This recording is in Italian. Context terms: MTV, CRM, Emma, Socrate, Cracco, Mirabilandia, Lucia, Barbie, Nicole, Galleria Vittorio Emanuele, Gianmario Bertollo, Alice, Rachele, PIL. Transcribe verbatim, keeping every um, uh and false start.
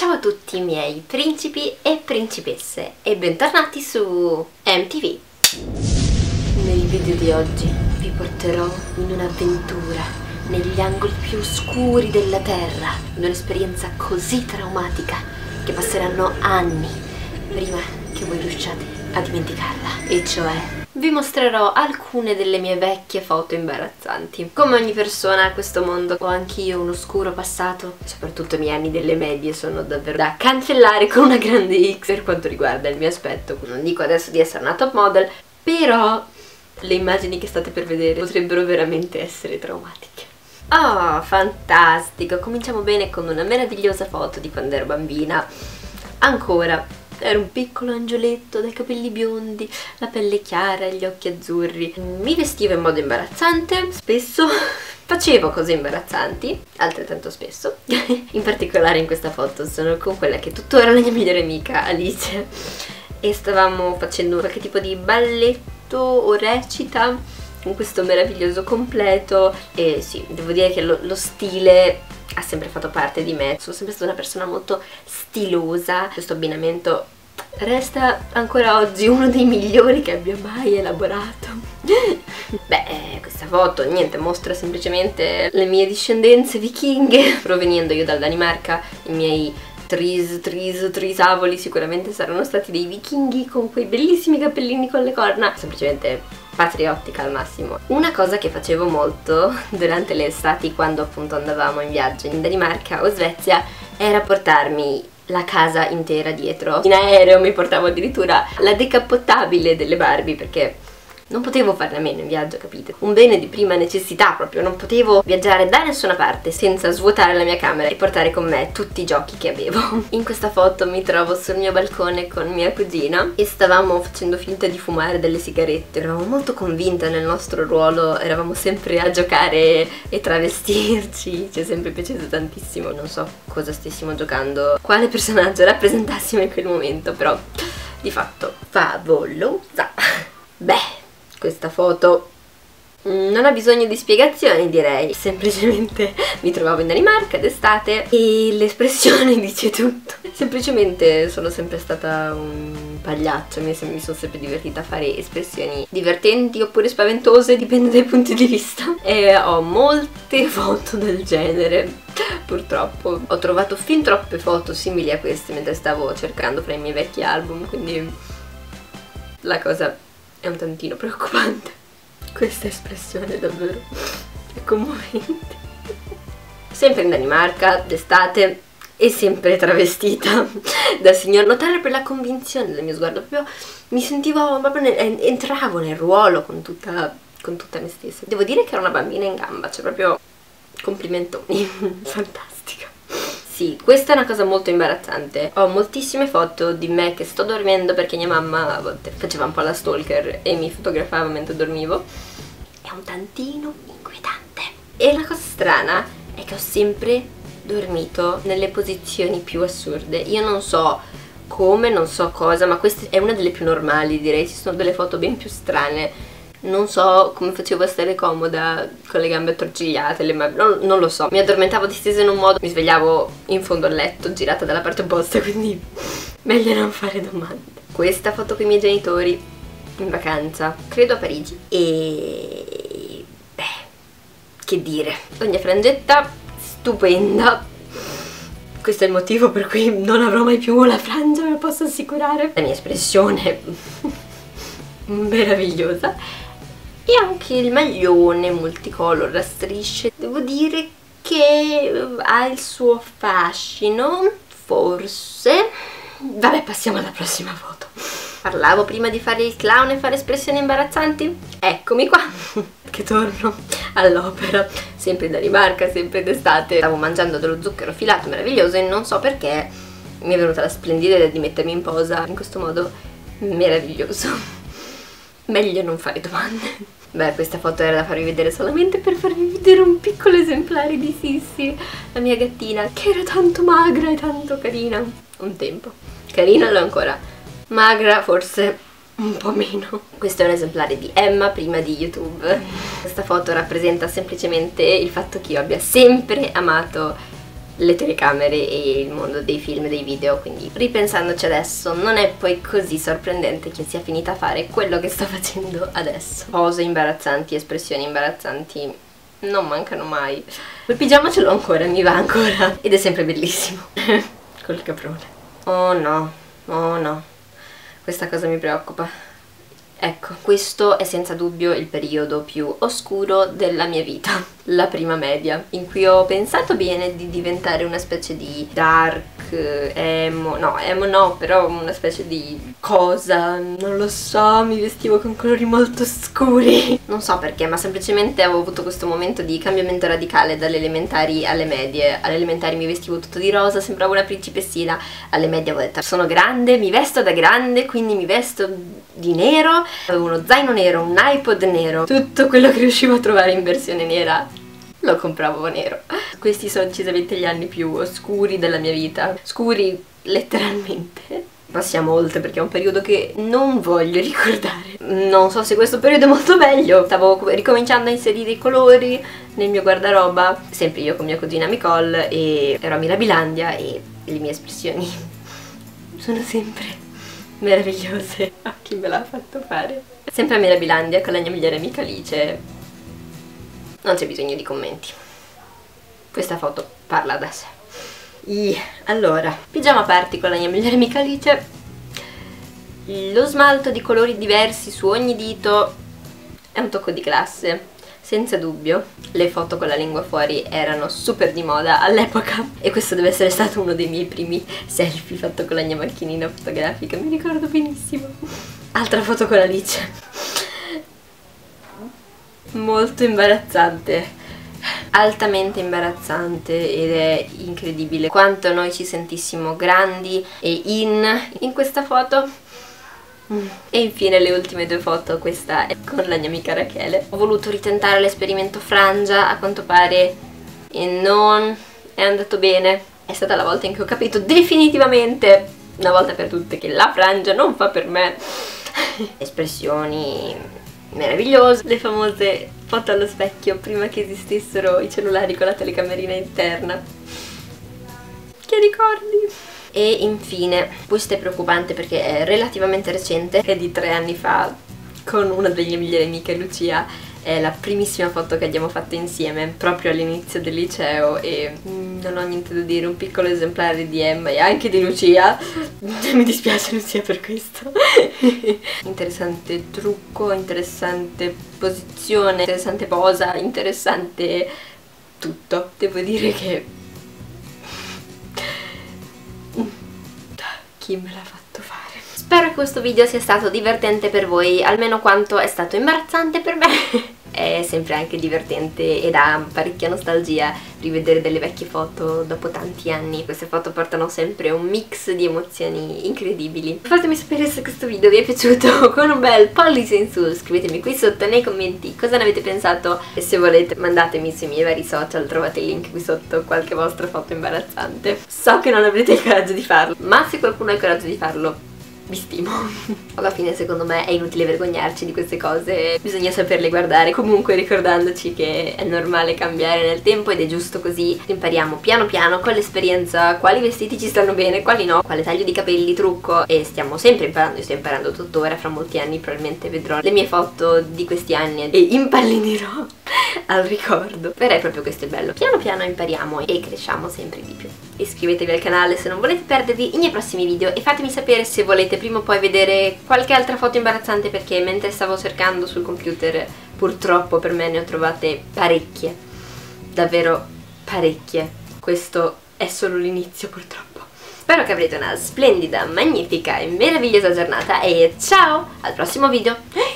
Ciao a tutti i miei principi e principesse e bentornati su M T V. Nel video di oggi vi porterò in un'avventura negli angoli più oscuri della terra, un'esperienza così traumatica che passeranno anni prima che voi riusciate a dimenticarla, e cioè vi mostrerò alcune delle mie vecchie foto imbarazzanti. Come ogni persona a questo mondo ho anch'io un oscuro passato, soprattutto i miei anni delle medie sono davvero da cancellare con una grande X per quanto riguarda il mio aspetto. Non dico adesso di essere una top model, però le immagini che state per vedere potrebbero veramente essere traumatiche. Oh, fantastico! Cominciamo bene con una meravigliosa foto di quando ero bambina. Ancora ero un piccolo angioletto dai capelli biondi, la pelle chiara, gli occhi azzurri. Mi vestivo in modo imbarazzante, spesso facevo cose imbarazzanti, altrettanto spesso. In particolare in questa foto sono con quella che tuttora è la mia migliore amica, Alice, e stavamo facendo qualche tipo di balletto o recita con questo meraviglioso completo. E sì, devo dire che lo, lo stile ha sempre fatto parte di me, sono sempre stata una persona molto stilosa. Questo abbinamento resta ancora oggi uno dei migliori che abbia mai elaborato. Beh, questa foto niente, mostra semplicemente le mie discendenze vichinghe. Provenendo io dalla Danimarca, i miei tris, tris, trisavoli sicuramente saranno stati dei vichinghi con quei bellissimi cappellini con le corna, semplicemente patriottica al massimo. Una cosa che facevo molto durante le estati, quando appunto andavamo in viaggio in Danimarca o Svezia, era portarmi la casa intera dietro. In aereo mi portavo addirittura la decappottabile delle Barbie, perché non potevo farne a meno in viaggio, capite? Un bene di prima necessità proprio, non potevo viaggiare da nessuna parte senza svuotare la mia camera e portare con me tutti i giochi che avevo. In questa foto mi trovo sul mio balcone con mia cugina e stavamo facendo finta di fumare delle sigarette. Eravamo molto convinte nel nostro ruolo, eravamo sempre a giocare e travestirci, ci è sempre piaciuto tantissimo. Non so cosa stessimo giocando, quale personaggio rappresentassimo in quel momento, però di fatto favolosa. Beh, questa foto non ha bisogno di spiegazioni, direi. Semplicemente mi trovavo in Danimarca d'estate e l'espressione dice tutto. Semplicemente sono sempre stata un pagliaccio, mi sono sempre divertita a fare espressioni divertenti oppure spaventose, dipende dai punti di vista. E ho molte foto del genere, purtroppo. Ho trovato fin troppe foto simili a queste mentre stavo cercando fra i miei vecchi album, quindi la cosa è un tantino preoccupante. Questa espressione davvero è commovente. Sempre in Danimarca d'estate e sempre travestita da signor notare, per la convinzione del mio sguardo proprio mi sentivo proprio nel, entravo nel ruolo con tutta, con tutta me stessa. Devo dire che era una bambina in gamba, cioè proprio complimentoni. Fantastica. Sì, questa è una cosa molto imbarazzante. Ho moltissime foto di me che sto dormendo, perché mia mamma a volte faceva un po' la stalker e mi fotografava mentre dormivo. È un tantino inquietante. E la cosa strana è che ho sempre dormito nelle posizioni più assurde. Io non so come, non so cosa, ma questa è una delle più normali, direi. Ci sono delle foto ben più strane. Non so come facevo a stare comoda con le gambe attorcigliate, le mani, non, non lo so. Mi addormentavo distesa in un modo, mi svegliavo in fondo al letto, girata dalla parte opposta, quindi meglio non fare domande. Questa foto con i miei genitori in vacanza, credo a Parigi, e beh, che dire. La mia frangetta stupenda. Questo è il motivo per cui non avrò mai più la frangia, ve lo posso assicurare. La mia espressione meravigliosa. E anche il maglione multicolor a strisce, devo dire che ha il suo fascino, forse. Vabbè, passiamo alla prossima foto. Parlavo prima di fare il clown e fare espressioni imbarazzanti? Eccomi qua, che torno all'opera. Sempre in Danimarca, sempre d'estate. Stavo mangiando dello zucchero filato meraviglioso e non so perché mi è venuta la splendida idea di mettermi in posa in questo modo meraviglioso. Meglio non fare domande. Beh, questa foto era da farvi vedere solamente per farvi vedere un piccolo esemplare di Sissi, la mia gattina, che era tanto magra e tanto carina un tempo. Carina l'ho ancora, magra forse un po' meno. Questo è un esemplare di Emma prima di YouTube. Questa foto rappresenta semplicemente il fatto che io abbia sempre amato le telecamere e il mondo dei film e dei video, quindi ripensandoci adesso non è poi così sorprendente che sia finita a fare quello che sto facendo adesso. Pose imbarazzanti, espressioni imbarazzanti non mancano mai. Quel pigiama ce l'ho ancora, mi va ancora ed è sempre bellissimo col caprone. Oh no, oh no, questa cosa mi preoccupa. Ecco, questo è senza dubbio il periodo più oscuro della mia vita, la prima media, in cui ho pensato bene di diventare una specie di dark, emo, no, emo no, però una specie di cosa, non lo so, mi vestivo con colori molto scuri. Non so perché, ma semplicemente avevo avuto questo momento di cambiamento radicale dalle elementari alle medie. Alle elementari mi vestivo tutto di rosa, sembravo una principessina, alle medie avevo detto sono grande, mi vesto da grande, quindi mi vesto di nero, avevo uno zaino nero, un iPod nero, tutto quello che riuscivo a trovare in versione nera lo compravo nero. Questi sono decisamente gli anni più oscuri della mia vita, scuri letteralmente. Passiamo oltre perché è un periodo che non voglio ricordare. Non so se questo periodo è molto meglio. Stavo ricominciando a inserire i colori nel mio guardaroba, sempre io con mia cugina Nicole, e ero a Mirabilandia e le mie espressioni sono sempre meravigliose. A chi me l'ha fatto fare? Sempre a Mirabilandia con la mia migliore amica Alice. Non c'è bisogno di commenti. Questa foto parla da sé. Yeah. Allora, pigiama party con la mia migliore amica Alice. Lo smalto di colori diversi su ogni dito è un tocco di classe, senza dubbio. Le foto con la lingua fuori erano super di moda all'epoca e questo deve essere stato uno dei miei primi selfie fatto con la mia macchinina fotografica, mi ricordo benissimo. Altra foto con Alice, molto imbarazzante, altamente imbarazzante, ed è incredibile quanto noi ci sentissimo grandi e in in questa foto. E infine le ultime due foto, questa è con la mia amica Rachele. Ho voluto ritentare l'esperimento frangia a quanto pare e non è andato bene. È stata la volta in cui ho capito definitivamente, una volta per tutte, che la frangia non fa per me. Espressioni meravigliose, le famose foto allo specchio prima che esistessero i cellulari con la telecamerina interna. Che ricordi! E infine, questo è preoccupante perché è relativamente recente, è di tre anni fa, con una delle mie migliori amiche, Lucia. È la primissima foto che abbiamo fatto insieme, proprio all'inizio del liceo, e non ho niente da dire, un piccolo esemplare di Emma e anche di Lucia. Mi dispiace Lucia per questo. Interessante trucco, interessante posizione, interessante posa, interessante tutto. Devo dire che chi me l'ha fatto fare? Spero che questo video sia stato divertente per voi, almeno quanto è stato imbarazzante per me. È sempre anche divertente e dà parecchia nostalgia rivedere delle vecchie foto dopo tanti anni. Queste foto portano sempre un mix di emozioni incredibili. Fatemi sapere se questo video vi è piaciuto con un bel pollice in su, scrivetemi qui sotto nei commenti cosa ne avete pensato e se volete mandatemi sui miei vari social, trovate il link qui sotto, qualche vostra foto imbarazzante. So che non avrete il coraggio di farlo, ma se qualcuno ha il coraggio di farlo, vi stimo. Alla fine secondo me è inutile vergognarci di queste cose, bisogna saperle guardare, comunque ricordandoci che è normale cambiare nel tempo ed è giusto così. Impariamo piano piano con l'esperienza quali vestiti ci stanno bene, quali no, quale taglio di capelli, trucco, e stiamo sempre imparando, io sto imparando tuttora, fra molti anni probabilmente vedrò le mie foto di questi anni e impallinirò al ricordo. Però è proprio questo il bello, piano piano impariamo e cresciamo sempre di più. Iscrivetevi al canale se non volete perdervi i miei prossimi video e fatemi sapere se volete prima o poi vedere qualche altra foto imbarazzante, perché mentre stavo cercando sul computer purtroppo per me ne ho trovate parecchie, davvero parecchie. Questo è solo l'inizio purtroppo. Spero che avrete una splendida, magnifica e meravigliosa giornata e ciao al prossimo video.